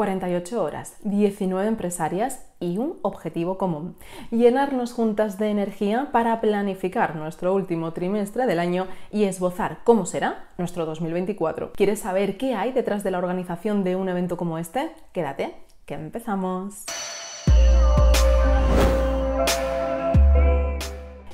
48 horas, 19 empresarias y un objetivo común: llenarnos juntas de energía para planificar nuestro último trimestre del año y esbozar cómo será nuestro 2024. ¿Quieres saber qué hay detrás de la organización de un evento como este? Quédate, que empezamos.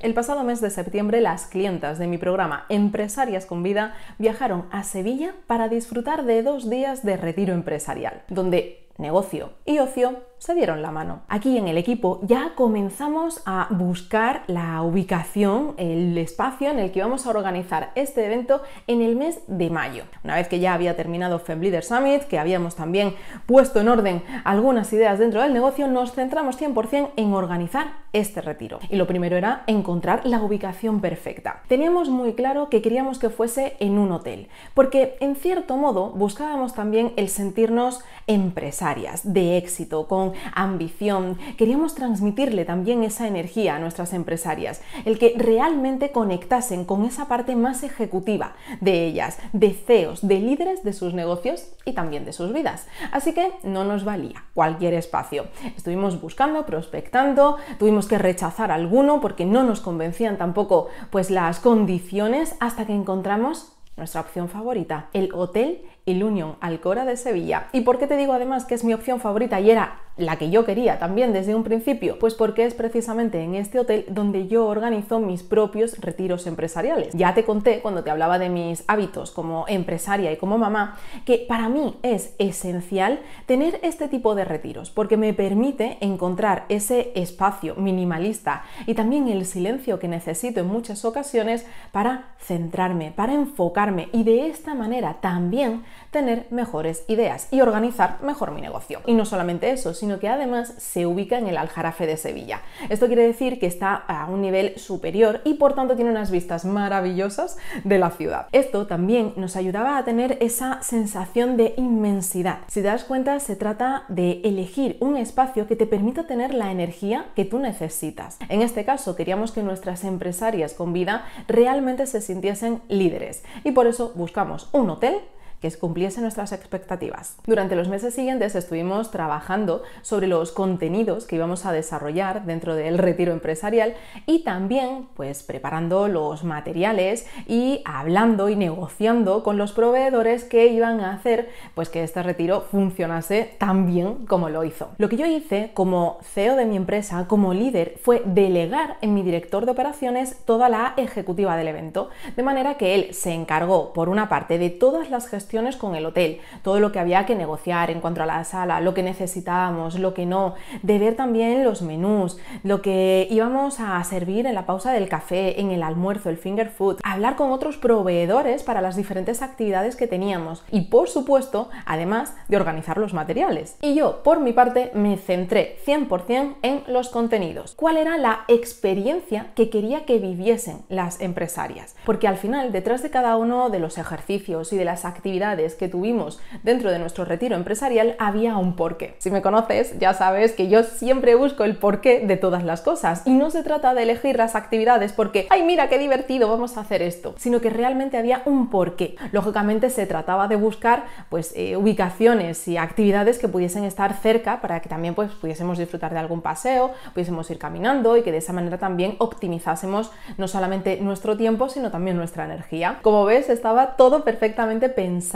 El pasado mes de septiembre, las clientas de mi programa Empresarias con Vida viajaron a Sevilla para disfrutar de 2 días de retiro empresarial, donde negocio y ocio se dieron la mano. Aquí en el equipo ya comenzamos a buscar la ubicación, el espacio en el que vamos a organizar este evento en el mes de mayo. Una vez que ya había terminado Femme Leader Summit, que habíamos también puesto en orden algunas ideas dentro del negocio, nos centramos 100% en organizar este retiro. Y lo primero era encontrar la ubicación perfecta. Teníamos muy claro que queríamos que fuese en un hotel, porque en cierto modo buscábamos también el sentirnos empresarias de éxito, con ambición. Queríamos transmitirle también esa energía a nuestras empresarias, el que realmente conectasen con esa parte más ejecutiva de ellas, de CEOs, de líderes de sus negocios y también de sus vidas. Así que no nos valía cualquier espacio. Estuvimos buscando, prospectando, tuvimos que rechazar alguno porque no nos convencían tampoco pues las condiciones, hasta que encontramos nuestra opción favorita, el Hotel Ilunion Alcora de Sevilla. ¿Y por qué te digo además que es mi opción favorita y era la que yo quería también desde un principio? Pues porque es precisamente en este hotel donde yo organizo mis propios retiros empresariales. Ya te conté cuando te hablaba de mis hábitos como empresaria y como mamá que para mí es esencial tener este tipo de retiros, porque me permite encontrar ese espacio minimalista y también el silencio que necesito en muchas ocasiones para centrarme, para enfocarme, y de esta manera también tener mejores ideas y organizar mejor mi negocio. Y no solamente eso, sino que además se ubica en el Aljarafe de Sevilla. Esto quiere decir que está a un nivel superior y por tanto tiene unas vistas maravillosas de la ciudad. Esto también nos ayudaba a tener esa sensación de inmensidad. Si te das cuenta, se trata de elegir un espacio que te permita tener la energía que tú necesitas. En este caso, queríamos que nuestras empresarias con vida realmente se sintiesen líderes, y por eso buscamos un hotel que cumpliese nuestras expectativas. Durante los meses siguientes estuvimos trabajando sobre los contenidos que íbamos a desarrollar dentro del retiro empresarial y también pues preparando los materiales y hablando y negociando con los proveedores que iban a hacer pues que este retiro funcionase tan bien como lo hizo. Lo que yo hice como CEO de mi empresa, como líder, fue delegar en mi director de operaciones toda la ejecutiva del evento, de manera que él se encargó por una parte de todas las gestiones con el hotel, todo lo que había que negociar en cuanto a la sala, lo que necesitábamos, lo que no, de ver también los menús, lo que íbamos a servir en la pausa del café, en el almuerzo, el finger food, hablar con otros proveedores para las diferentes actividades que teníamos y, por supuesto, además de organizar los materiales. Y yo, por mi parte, me centré 100% en los contenidos. ¿Cuál era la experiencia que quería que viviesen las empresarias? Porque al final, detrás de cada uno de los ejercicios y de las actividades que tuvimos dentro de nuestro retiro empresarial había un porqué. Si me conoces, ya sabes que yo siempre busco el porqué de todas las cosas, y no se trata de elegir las actividades porque ¡ay, mira qué divertido, vamos a hacer esto!, sino que realmente había un porqué. Lógicamente se trataba de buscar pues ubicaciones y actividades que pudiesen estar cerca para que también pues pudiésemos disfrutar de algún paseo, pudiésemos ir caminando y que de esa manera también optimizásemos no solamente nuestro tiempo sino también nuestra energía. Como ves, estaba todo perfectamente pensado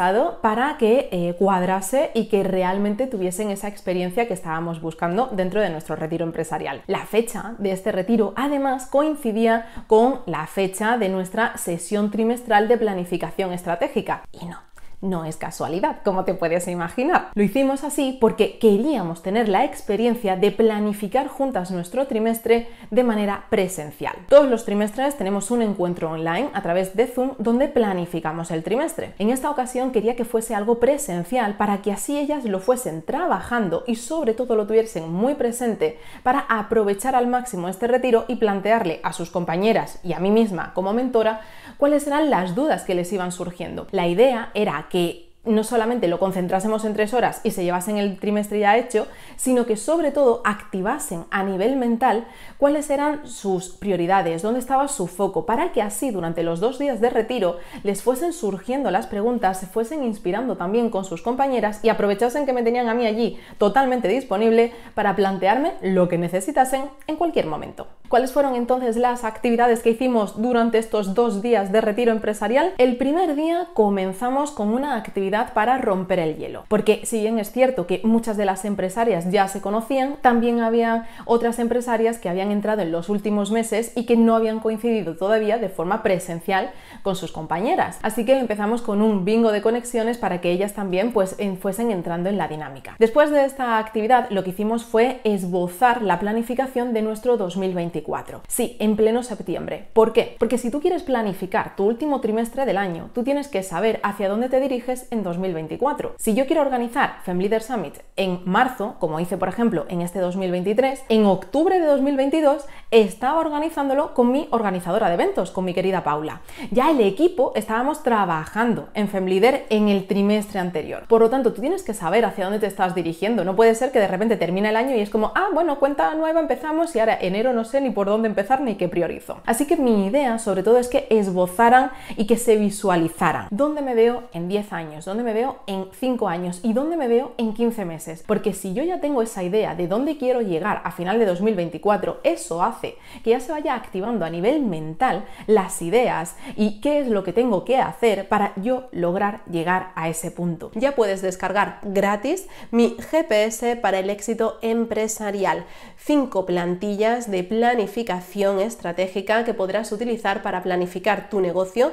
para que cuadrase y que realmente tuviesen esa experiencia que estábamos buscando dentro de nuestro retiro empresarial. La fecha de este retiro además coincidía con la fecha de nuestra sesión trimestral de planificación estratégica, y no es casualidad, como te puedes imaginar. Lo hicimos así porque queríamos tener la experiencia de planificar juntas nuestro trimestre de manera presencial. Todos los trimestres tenemos un encuentro online a través de Zoom donde planificamos el trimestre. En esta ocasión quería que fuese algo presencial para que así ellas lo fuesen trabajando y sobre todo lo tuviesen muy presente para aprovechar al máximo este retiro y plantearle a sus compañeras y a mí misma como mentora cuáles eran las dudas que les iban surgiendo. La idea era que no solamente lo concentrásemos en 3 horas y se llevasen el trimestre ya hecho, sino que sobre todo activasen a nivel mental cuáles eran sus prioridades, dónde estaba su foco, para que así durante los 2 días de retiro les fuesen surgiendo las preguntas, se fuesen inspirando también con sus compañeras y aprovechasen que me tenían a mí allí totalmente disponible para plantearme lo que necesitasen en cualquier momento. ¿Cuáles fueron entonces las actividades que hicimos durante estos 2 días de retiro empresarial? El primer día comenzamos con una actividad para romper el hielo, porque si bien es cierto que muchas de las empresarias ya se conocían, también había otras empresarias que habían entrado en los últimos meses y que no habían coincidido todavía de forma presencial con sus compañeras, así que empezamos con un bingo de conexiones para que ellas también pues fuesen entrando en la dinámica. Después de esta actividad lo que hicimos fue esbozar la planificación de nuestro 2024, sí, en pleno septiembre. ¿Por qué? Porque si tú quieres planificar tu último trimestre del año, tú tienes que saber hacia dónde te diriges en 2024. Si yo quiero organizar Femme Leader Summit en marzo, como hice por ejemplo en este 2023, en octubre de 2022 estaba organizándolo con mi organizadora de eventos, con mi querida Paula. Ya el equipo estábamos trabajando en Femme Leader en el trimestre anterior. Por lo tanto, tú tienes que saber hacia dónde te estás dirigiendo. No puede ser que de repente termine el año y es como, ah, bueno, cuenta nueva, empezamos, y ahora enero no sé ni por dónde empezar ni qué priorizo. Así que mi idea sobre todo es que esbozaran y que se visualizaran. ¿Dónde me veo en 10 años? ¿Dónde me veo en 5 años? ¿Y dónde me veo en 15 meses? Porque si yo ya tengo esa idea de dónde quiero llegar a final de 2024, eso hace que ya se vaya activando a nivel mental las ideas y qué es lo que tengo que hacer para yo lograr llegar a ese punto. Ya puedes descargar gratis mi GPS para el éxito empresarial. 5 plantillas de planificación estratégica que podrás utilizar para planificar tu negocio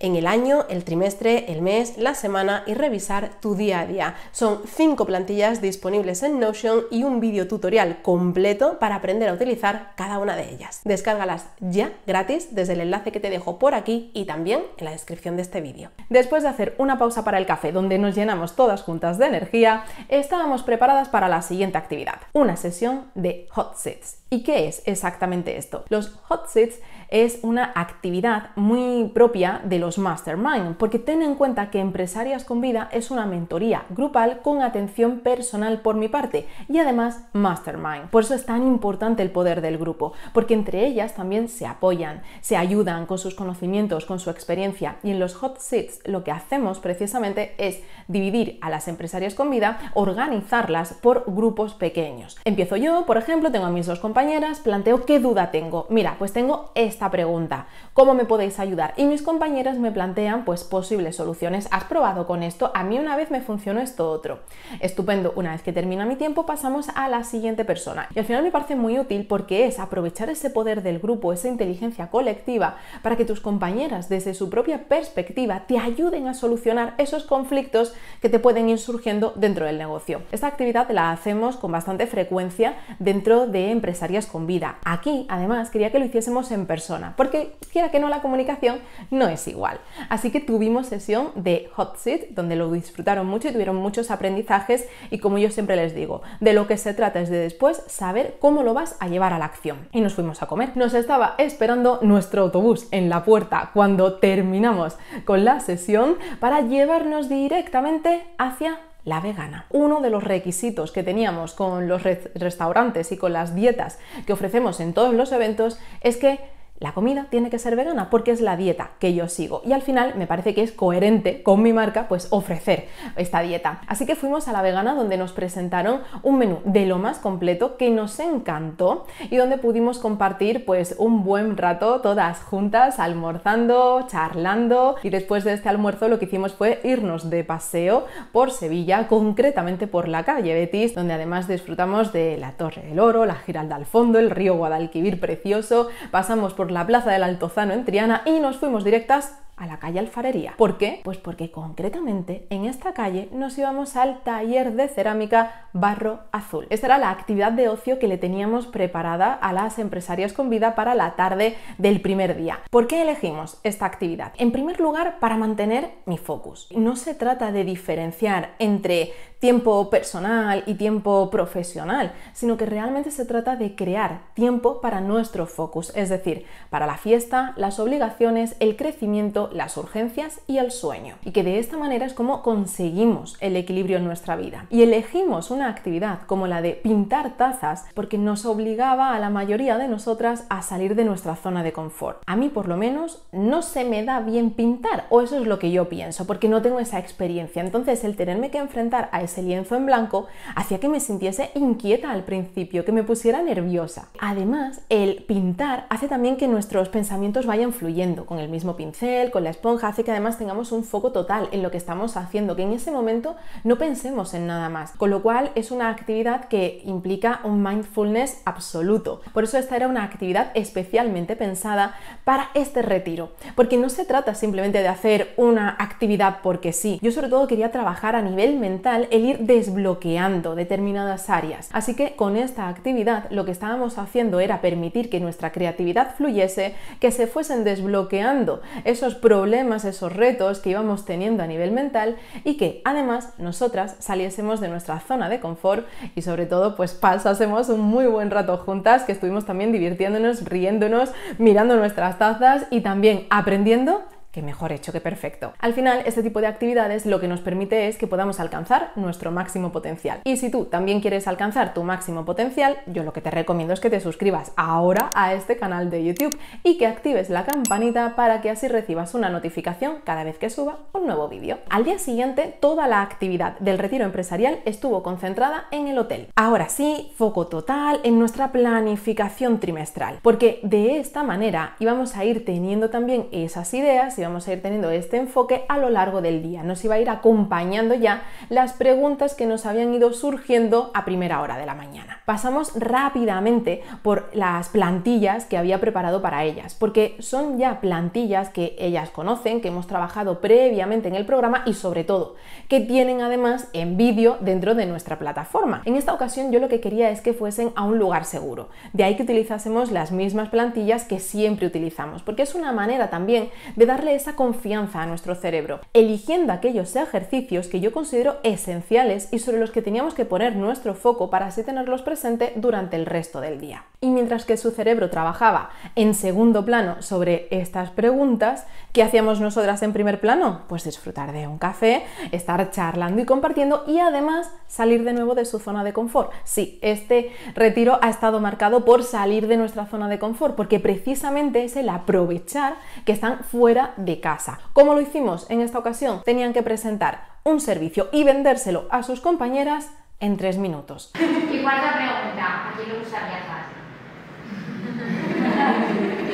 en el año, el trimestre, el mes, la semana y revisar tu día a día. Son 5 plantillas disponibles en Notion y un vídeo tutorial completo para aprender a utilizar cada una de ellas. Descárgalas ya gratis desde el enlace que te dejo por aquí y también en la descripción de este vídeo. Después de hacer una pausa para el café donde nos llenamos todas juntas de energía, estábamos preparadas para la siguiente actividad, una sesión de hot seats. ¿Y qué es exactamente esto? Los hot seats es una actividad muy propia de los mastermind, porque ten en cuenta que Empresarias con Vida es una mentoría grupal con atención personal por mi parte y además mastermind. Por eso es tan importante el poder del grupo, porque entre ellas también se apoyan, se ayudan con sus conocimientos, con su experiencia, y en los hot seats lo que hacemos precisamente es dividir a las Empresarias con Vida, organizarlas por grupos pequeños. Empiezo yo, por ejemplo, tengo a mis dos compañeras, planteo qué duda tengo. Mira, pues tengo esta pregunta, ¿cómo me podéis ayudar? Y mis compañeras me plantean pues posibles soluciones. ¿Has probado con esto? A mí una vez me funcionó esto otro. Estupendo. Una vez que termina mi tiempo pasamos a la siguiente persona. Y al final me parece muy útil porque es aprovechar ese poder del grupo, esa inteligencia colectiva, para que tus compañeras desde su propia perspectiva te ayuden a solucionar esos conflictos que te pueden ir surgiendo dentro del negocio. Esta actividad la hacemos con bastante frecuencia dentro de Empresarias con Vida. Aquí además quería que lo hiciésemos en persona, porque quiera que no la comunicación no es igual. Así que tuvimos sesión de hot seat donde lo disfrutaron mucho y tuvieron muchos aprendizajes, y como yo siempre les digo, de lo que se trata es de después saber cómo lo vas a llevar a la acción. Y nos fuimos a comer. Nos estaba esperando nuestro autobús en la puerta cuando terminamos con la sesión para llevarnos directamente hacia la vegana. Uno de los requisitos que teníamos con los restaurantes y con las dietas que ofrecemos en todos los eventos es que la comida tiene que ser vegana, porque es la dieta que yo sigo y al final me parece que es coherente con mi marca pues ofrecer esta dieta. Así que fuimos a la vegana donde nos presentaron un menú de lo más completo que nos encantó y donde pudimos compartir pues un buen rato todas juntas almorzando, charlando, y después de este almuerzo lo que hicimos fue irnos de paseo por Sevilla, concretamente por la calle Betis, donde además disfrutamos de la Torre del Oro, la Giralda al fondo, el río Guadalquivir precioso, pasamos por la plaza del Altozano en Triana y nos fuimos directas a la calle Alfarería. ¿Por qué? Pues porque concretamente en esta calle nos íbamos al taller de cerámica Barro Azul. Esta era la actividad de ocio que le teníamos preparada a las Empresarias con Vida para la tarde del primer día. ¿Por qué elegimos esta actividad? En primer lugar, para mantener mi focus. No se trata de diferenciar entre tiempo personal y tiempo profesional, sino que realmente se trata de crear tiempo para nuestro focus, es decir, para la fiesta, las obligaciones, el crecimiento, las urgencias y el sueño. Y que de esta manera es como conseguimos el equilibrio en nuestra vida. Y elegimos una actividad como la de pintar tazas porque nos obligaba a la mayoría de nosotras a salir de nuestra zona de confort. A mí, por lo menos, no se me da bien pintar, o eso es lo que yo pienso, porque no tengo esa experiencia. Entonces, el tenerme que enfrentar a ese lienzo en blanco hacía que me sintiese inquieta al principio, que me pusiera nerviosa. Además, el pintar hace también que nuestros pensamientos vayan fluyendo con el mismo pincel, con la esponja, hace que además tengamos un foco total en lo que estamos haciendo, que en ese momento no pensemos en nada más. Con lo cual, es una actividad que implica un mindfulness absoluto. Por eso esta era una actividad especialmente pensada para este retiro, porque no se trata simplemente de hacer una actividad porque sí. Yo sobre todo quería trabajar a nivel mental el ir desbloqueando determinadas áreas. Así que con esta actividad lo que estábamos haciendo era permitir que nuestra creatividad fluyese, que se fuesen desbloqueando esos problemas, esos retos que íbamos teniendo a nivel mental y que además nosotras saliésemos de nuestra zona de confort y sobre todo pues pasásemos un muy buen rato juntas, que estuvimos también divirtiéndonos, riéndonos, mirando nuestras tazas y también aprendiendo. Que mejor hecho que perfecto. Al final, este tipo de actividades lo que nos permite es que podamos alcanzar nuestro máximo potencial. Y si tú también quieres alcanzar tu máximo potencial, yo lo que te recomiendo es que te suscribas ahora a este canal de YouTube y que actives la campanita para que así recibas una notificación cada vez que suba un nuevo vídeo. Al día siguiente, toda la actividad del retiro empresarial estuvo concentrada en el hotel. Ahora sí, foco total en nuestra planificación trimestral, porque de esta manera íbamos a ir teniendo también esas ideas y vamos a ir teniendo este enfoque a lo largo del día. Nos iba a ir acompañando ya las preguntas que nos habían ido surgiendo a primera hora de la mañana. Pasamos rápidamente por las plantillas que había preparado para ellas, porque son ya plantillas que ellas conocen, que hemos trabajado previamente en el programa y sobre todo que tienen además en vídeo dentro de nuestra plataforma. En esta ocasión yo lo que quería es que fuesen a un lugar seguro, de ahí que utilizásemos las mismas plantillas que siempre utilizamos, porque es una manera también de darle esa confianza a nuestro cerebro, eligiendo aquellos ejercicios que yo considero esenciales y sobre los que teníamos que poner nuestro foco para así tenerlos presente durante el resto del día. Y mientras que su cerebro trabajaba en segundo plano sobre estas preguntas, ¿qué hacíamos nosotras en primer plano? Pues disfrutar de un café, estar charlando y compartiendo y además salir de nuevo de su zona de confort. Sí, este retiro ha estado marcado por salir de nuestra zona de confort, porque precisamente es el aprovechar que están fuera de casa. ¿Cómo lo hicimos en esta ocasión? Tenían que presentar un servicio y vendérselo a sus compañeras en 3 minutos. Y cuarta pregunta, ¿a quién le gusta viajar?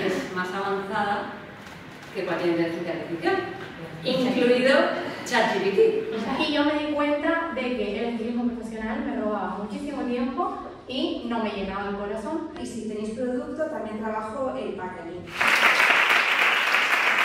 Es más avanzada que cualquier inteligencia artificial, incluido ChatGPT. O sea, y yo me di cuenta de que el estilismo profesional me robaba muchísimo tiempo y no me llenaba el corazón. Y si tenéis producto, también trabajo el packaging.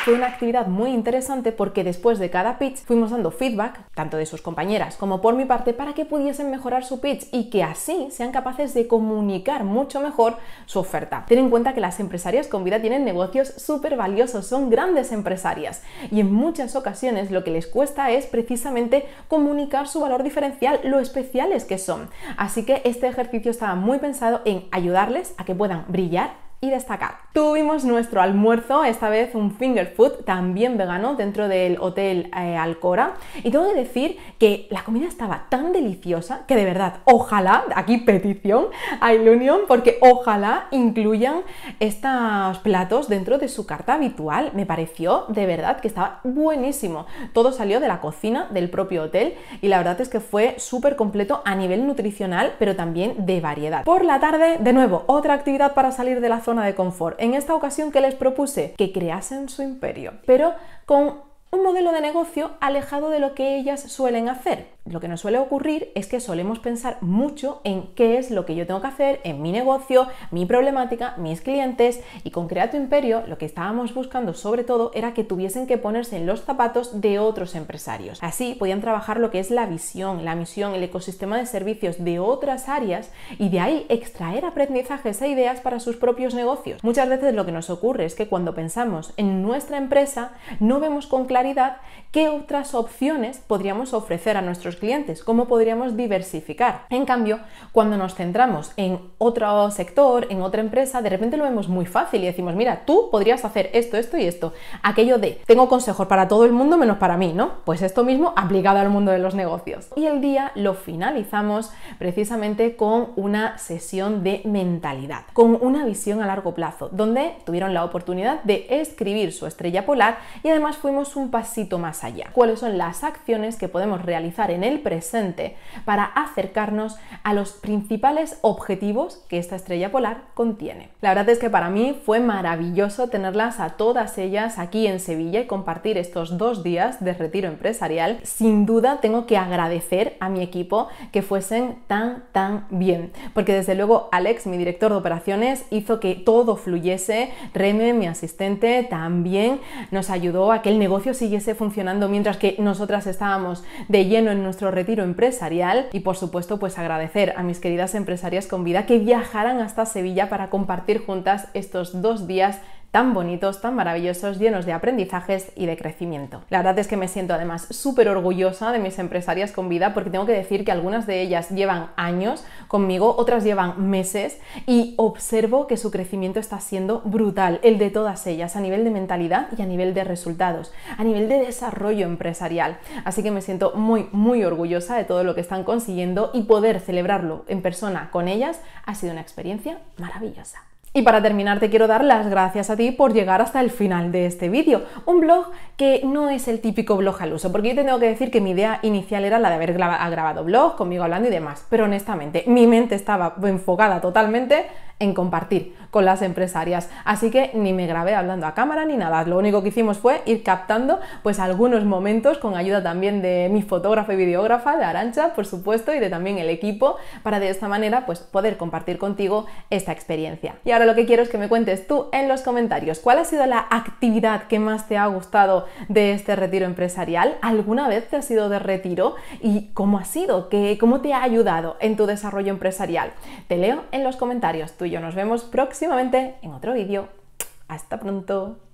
Fue una actividad muy interesante porque después de cada pitch fuimos dando feedback, tanto de sus compañeras como por mi parte, para que pudiesen mejorar su pitch y que así sean capaces de comunicar mucho mejor su oferta. Ten en cuenta que las empresarias con vida tienen negocios súper valiosos, son grandes empresarias y en muchas ocasiones lo que les cuesta es precisamente comunicar su valor diferencial, lo especiales que son. Así que este ejercicio estaba muy pensado en ayudarles a que puedan brillar y destacar. Tuvimos nuestro almuerzo, esta vez un finger food, también vegano, dentro del hotel Alcora, y tengo que decir que la comida estaba tan deliciosa que de verdad, ojalá, aquí petición a Ilunion, porque ojalá incluyan estos platos dentro de su carta habitual. Me pareció de verdad que estaba buenísimo. Todo salió de la cocina del propio hotel y la verdad es que fue súper completo a nivel nutricional, pero también de variedad. Por la tarde, de nuevo, otra actividad para salir de la zona de confort. En esta ocasión, ¿qué les propuse? Que creasen su imperio, pero con un modelo de negocio alejado de lo que ellas suelen hacer. Lo que nos suele ocurrir es que solemos pensar mucho en qué es lo que yo tengo que hacer en mi negocio, mi problemática, mis clientes, y con Crea tu Imperio lo que estábamos buscando sobre todo era que tuviesen que ponerse en los zapatos de otros empresarios. Así podían trabajar lo que es la visión, la misión, el ecosistema de servicios de otras áreas y de ahí extraer aprendizajes e ideas para sus propios negocios. Muchas veces lo que nos ocurre es que cuando pensamos en nuestra empresa no vemos con claridad qué otras opciones podríamos ofrecer a nuestros clientes, cómo podríamos diversificar. En cambio, cuando nos centramos en otro sector, en otra empresa, de repente lo vemos muy fácil y decimos, mira, tú podrías hacer esto, esto y esto. Aquello de, tengo consejos para todo el mundo menos para mí, ¿no? Pues esto mismo aplicado al mundo de los negocios. Y el día lo finalizamos precisamente con una sesión de mentalidad, con una visión a largo plazo, donde tuvieron la oportunidad de escribir su estrella polar y además fuimos un pasito más allá. ¿Cuáles son las acciones que podemos realizar en el presente para acercarnos a los principales objetivos que esta estrella polar contiene? La verdad es que para mí fue maravilloso tenerlas a todas ellas aquí en Sevilla y compartir estos 2 días de retiro empresarial. Sin duda tengo que agradecer a mi equipo que fuesen tan bien, porque desde luego Alex, mi director de operaciones, hizo que todo fluyese, Reme, mi asistente, también nos ayudó a que el negocio siguiese funcionando mientras que nosotras estábamos de lleno en nuestro retiro empresarial. Y por supuesto pues agradecer a mis queridas empresarias con vida que viajaran hasta Sevilla para compartir juntas estos 2 días tan bonitos, tan maravillosos, llenos de aprendizajes y de crecimiento. La verdad es que me siento además súper orgullosa de mis empresarias con vida, porque tengo que decir que algunas de ellas llevan años conmigo, otras llevan meses, y observo que su crecimiento está siendo brutal, el de todas ellas, a nivel de mentalidad y a nivel de resultados, a nivel de desarrollo empresarial. Así que me siento muy orgullosa de todo lo que están consiguiendo, y poder celebrarlo en persona con ellas ha sido una experiencia maravillosa. Y para terminar te quiero dar las gracias a ti por llegar hasta el final de este vídeo. Un blog que no es el típico blog al uso, porque yo te tengo que decir que mi idea inicial era la de haber grabado blog, conmigo hablando y demás, pero honestamente mi mente estaba enfocada totalmente en compartir con las empresarias, así que ni me grabé hablando a cámara ni nada. Lo único que hicimos fue ir captando pues algunos momentos con ayuda también de mi fotógrafa y videógrafa, de Arancha, por supuesto, y de también el equipo, para de esta manera pues poder compartir contigo esta experiencia. Y ahora lo que quiero es que me cuentes tú en los comentarios cuál ha sido la actividad que más te ha gustado de este retiro empresarial. ¿Alguna vez te has ido de retiro? ¿Y cómo ha sido? ¿Cómo te ha ayudado en tu desarrollo empresarial? Te leo en los comentarios. Tú y yo nos vemos próximamente en otro vídeo. ¡Hasta pronto!